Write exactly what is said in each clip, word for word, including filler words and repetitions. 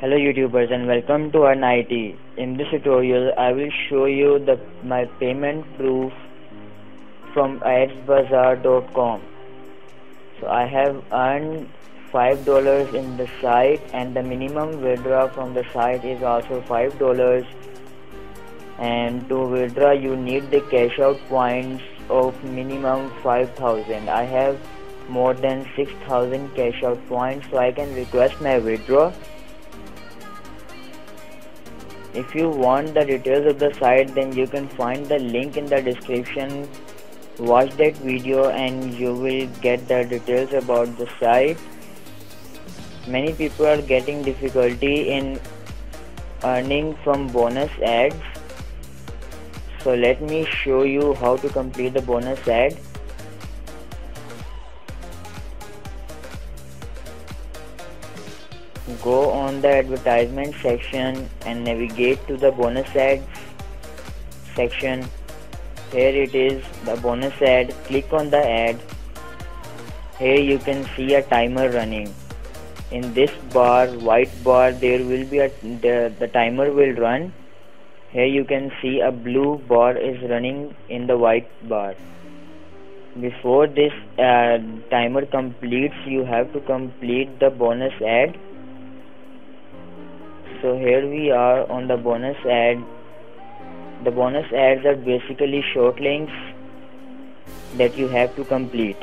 Hello YouTubers and welcome to Earn I T. In this tutorial I will show you the my payment proof from Adzbazar dot com. So I have earned five dollars in the site and the minimum withdrawal from the site is also five dollars, and to withdraw you need the cash out points of minimum five thousand. I have more than six thousand cash out points, so I can request my withdrawal. If you want the details of the site, then you can find the link in the description. Watch that video and you will get the details about the site. Many people are getting difficulty in earning from bonus ads. So let me show you how to complete the bonus ad. Go on the advertisement section and navigate to the bonus ads section. Here it is, the bonus ad. Click on the ad. Here you can see a timer running. In this bar, white bar, there will be a the, the timer will run. Here you can see a blue bar is running in the white bar. Before this uh, timer completes, you have to complete the bonus ad. So here we are on the bonus ad. The bonus ads are basically short links that you have to complete.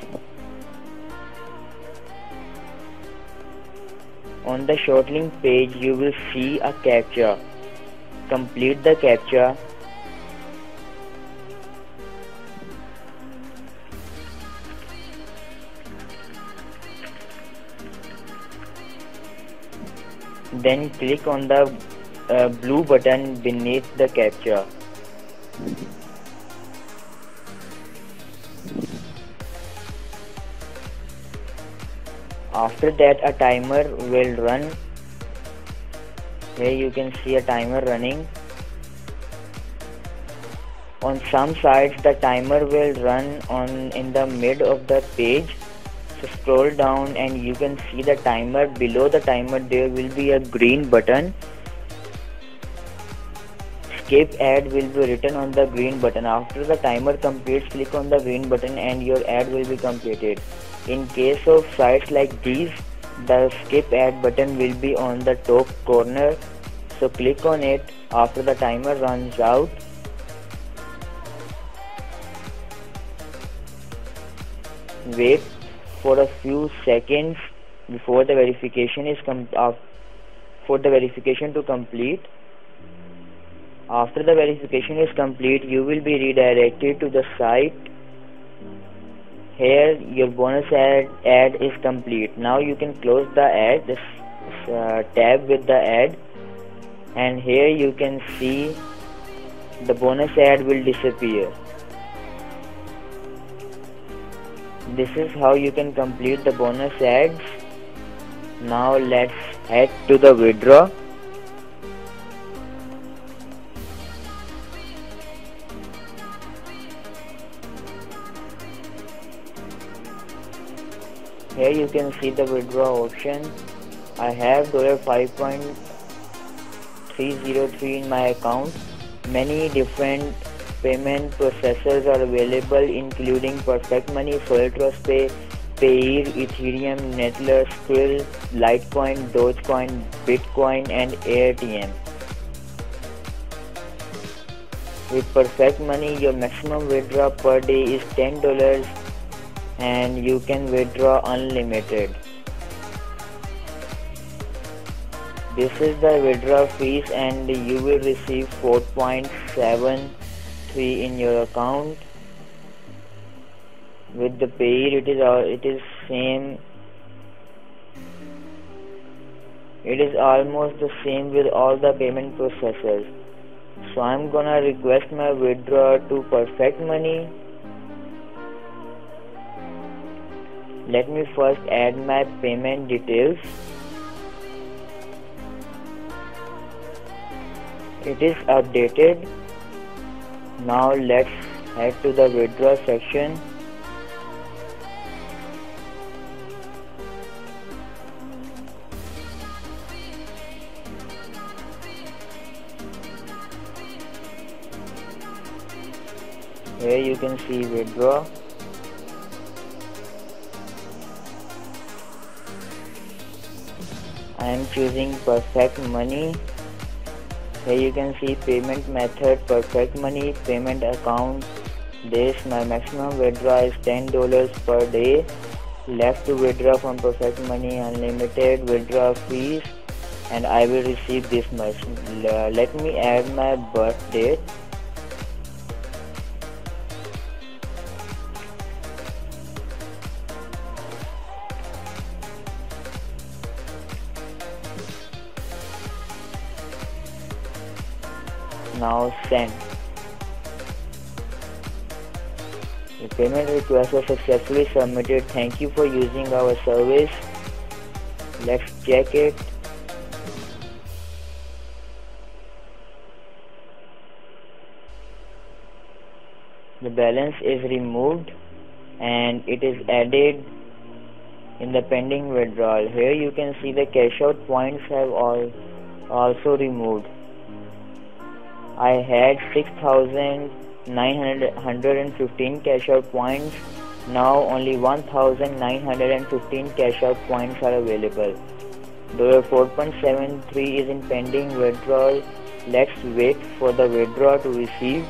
On the short link page you will see a captcha. Complete the captcha. Then click on the uh, blue button beneath the captcha. After that a timer will run. Here you can see a timer running. On some sites the timer will run on in the mid of the page. So scroll down and you can see the timer. Below the timer there will be a green button. Skip ad will be written on the green button. After the timer completes, click on the green button and your ad will be completed. In case of sites like these, the skip ad button will be on the top corner. So click on it after the timer runs out. Wait for a few seconds before the verification is com uh, for the verification to complete. After the verification is complete, you will be redirected to the site. Here your bonus ad, ad is complete. Now you can close the ad, this uh, tab with the ad, and here you can see the bonus ad will disappear. This is how you can complete the bonus ads. Now let's head to the withdraw. Here you can see the withdraw option. I have five point three zero three in my account. Many different payment processors are available, including Perfect Money, Solid Trust Pay, Payeer, Ethereum, Neteller, Skrill, Litecoin, Dogecoin, Bitcoin, and Airtm. With Perfect Money, your maximum withdrawal per day is ten dollars and you can withdraw unlimited. This is the withdrawal fees and you will receive four point seven in your account. With the Payeer it is all it is same it is almost the same with all the payment processors. So I'm gonna request my withdrawal to Perfect Money. Let me first add my payment details. It is updated. Now let's head to the withdraw section. Here you can see withdraw. I am choosing Perfect Money. Here you can see payment method, Perfect Money, payment account. This my maximum withdraw is ten dollars per day. Left to withdraw from Perfect Money, unlimited withdraw fees, and I will receive this much. Let me add my birth date. Now send. The payment request was successfully submitted. Thank you for using our service. Let's check it. The balance is removed and it is added in the pending withdrawal. Here you can see the cash out points have all also removed. I had six thousand nine hundred fifteen cash out points. Now only one thousand nine hundred fifteen cash out points are available. four point seven three is in pending withdrawal. Let's wait for the withdrawal to receive.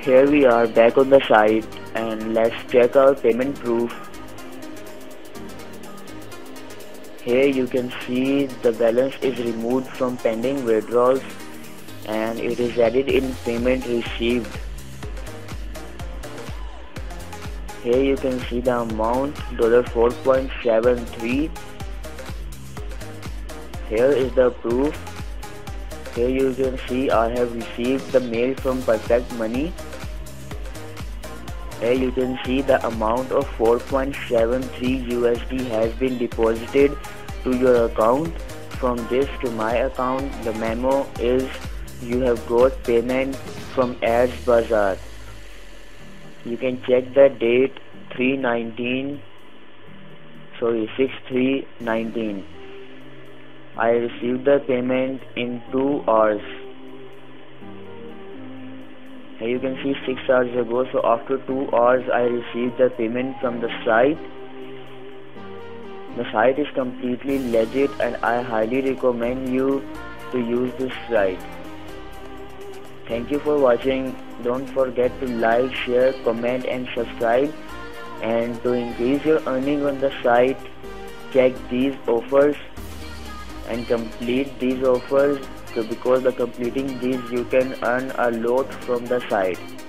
Here we are back on the site, and let's check our payment proof. Here you can see the balance is removed from pending withdrawals and it is added in payment received. Here you can see the amount four point seven three. Here is the proof. Here you can see I have received the mail from Perfect Money. Here you can see the amount of four point seven three U S D has been deposited to your account. From this to my account, the memo is you have got payment from Adzbazar. You can check the date three nineteen sorry six three nineteen. I received the payment in two hours. Here you can see six hours ago, so after two hours I received the payment from the site. The site is completely legit and I highly recommend you to use this site. Thank you for watching. Don't forget to like, share, comment and subscribe. And to increase your earning on the site, check these offers and complete these offers. So because by completing these you can earn a lot from the site.